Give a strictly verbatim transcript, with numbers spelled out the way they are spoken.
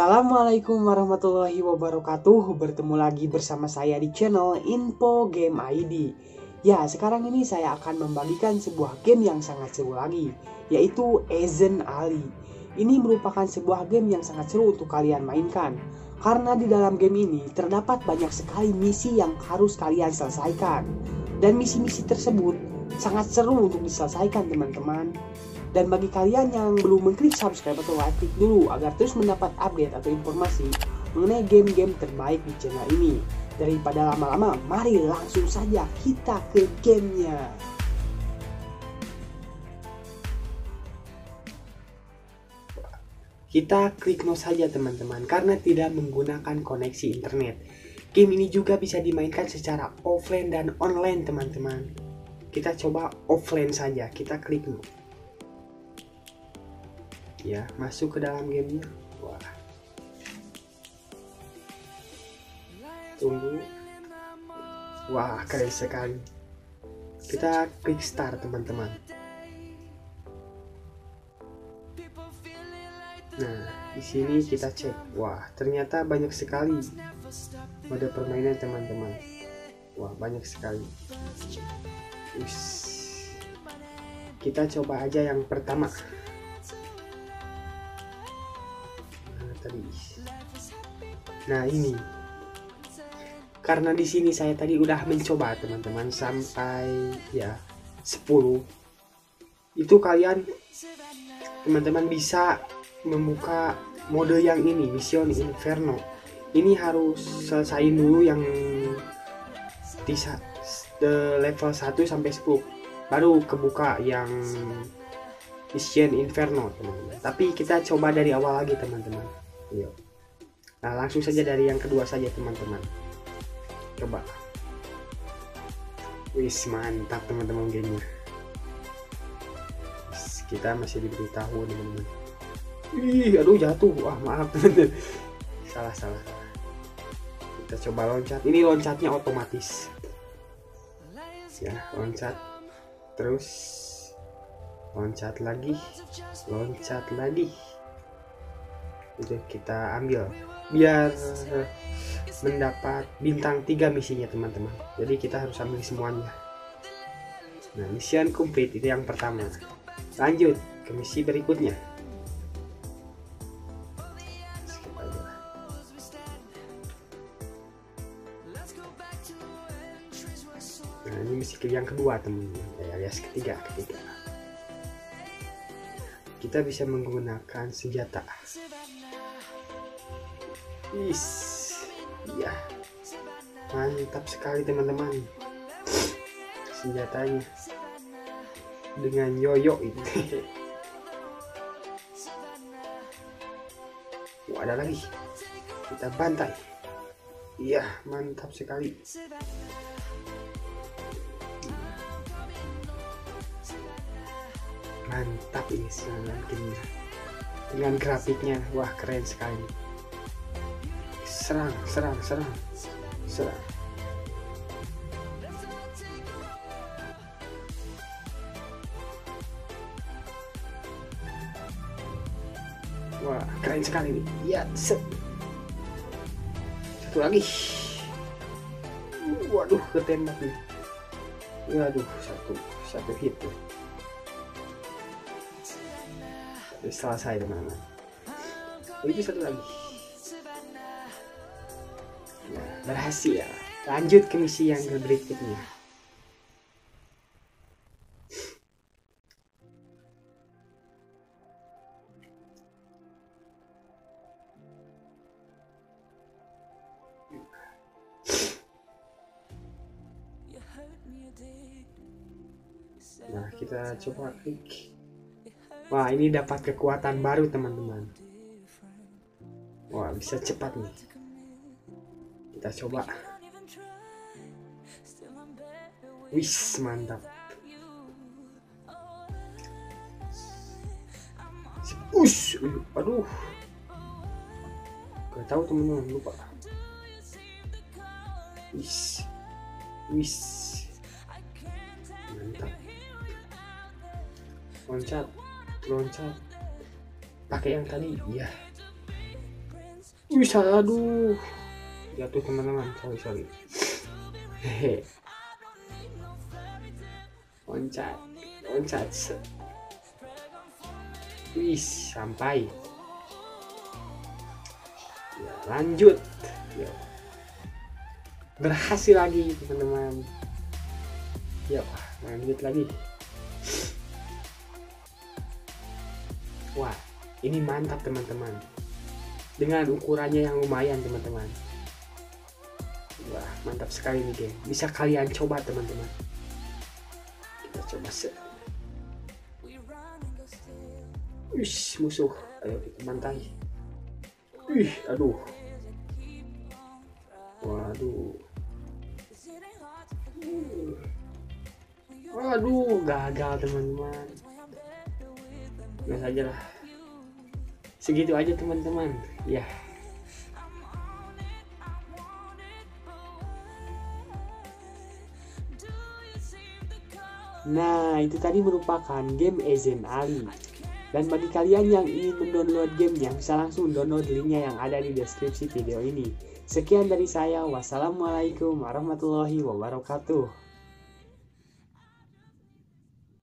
Assalamualaikum warahmatullahi wabarakatuh. Bertemu lagi bersama saya di channel Info Game I D. Ya, sekarang ini saya akan membagikan sebuah game yang sangat seru lagi, yaitu Vision Ali. Ini merupakan sebuah game yang sangat seru untuk kalian mainkan, karena di dalam game ini terdapat banyak sekali misi yang harus kalian selesaikan. Dan misi-misi tersebut sangat seru untuk diselesaikan, teman-teman. Dan bagi kalian yang belum mengklik subscribe atau like, klik dulu agar terus mendapat update atau informasi mengenai game-game terbaik di channel ini. Daripada lama-lama, mari langsung saja kita ke gamenya. Kita klik mouse saja, teman-teman, karena tidak menggunakan koneksi internet. Game ini juga bisa dimainkan secara offline dan online, teman-teman. Kita coba offline saja, kita klik dulu. Ya, masuk ke dalam gamenya. Wah, tunggu. Wah, keren sekali. Kita klik start, teman-teman. Nah, di sini kita cek. Wah, ternyata banyak sekali mode permainan, teman-teman. Wah, banyak sekali. Ush. Kita coba aja yang pertama. Tadi. Nah, ini karena di sini saya tadi udah mencoba, teman-teman, sampai ya sepuluh. Itu kalian, teman-teman, bisa membuka mode yang ini, Vision Inferno. Ini harus selesain dulu yang di level satu sampai sepuluh, baru kebuka yang Vision Inferno, teman-teman. Tapi kita coba dari awal lagi, teman-teman. Yo. Nah, langsung saja dari yang kedua saja, teman-teman. Coba. Wis, mantap, teman-teman, gamenya. Wis, kita masih diberitahu, teman-teman. Ih, aduh, jatuh. Wah, maaf, teman-teman. Salah, salah. Kita coba loncat. Ini loncatnya otomatis. Ya, loncat. Terus loncat lagi. Loncat lagi. Itu kita ambil biar mendapat bintang tiga misinya, teman-teman. Jadi kita harus ambil semuanya. Nah, mission complete, itu yang pertama. Lanjut ke misi berikutnya. Nah, ini misi yang kedua, teman-teman, alias ketiga, ketiga. Kita bisa menggunakan senjata. Is, ya, mantap sekali, teman-teman, senjatanya dengan yoyo itu. Wah, ada lagi, kita bantai. Iya, mantap sekali. Mantap ini selanjutnya dengan grafiknya. Wah, keren sekali. Serang, serang, serang, serang. Wah, keren sekali ini. Ya, set. Satu lagi. Waduh, ketembak nih. Waduh, satu, satu hit tuh. Selesai, teman-teman. Ini satu lagi. Berhasil. Lanjut ke misi yang berikutnya. Nah, kita coba klik. Wah, ini dapat kekuatan baru, teman-teman. Wah, bisa cepat nih. Kita coba. Wis, mantap. Ush, aduh. Gak tahu, teman-teman, lupa. Wis. Wis. Mantap. Loncat, loncat. Pakai yang tadi, iya. bisa, aduh jatuh teman-teman, sorry sorry hehe. Loncat loncat, wih sampai ya, lanjut ya. Berhasil lagi teman-teman ya, lanjut lagi. Wah ini mantap teman-teman, dengan ukurannya yang lumayan teman-teman. Wah mantap sekali nih game, bisa kalian coba teman-teman. Kita coba set, wih musuh, ayo kita bantai, wih aduh, waduh, waduh gagal teman-teman. Nah aja lah, segitu aja teman-teman ya. Nah itu tadi merupakan game Vision Inferno, dan bagi kalian yang ingin mendownload gamenya bisa langsung download linknya yang ada di deskripsi video ini. Sekian dari saya, wassalamualaikum warahmatullahi wabarakatuh.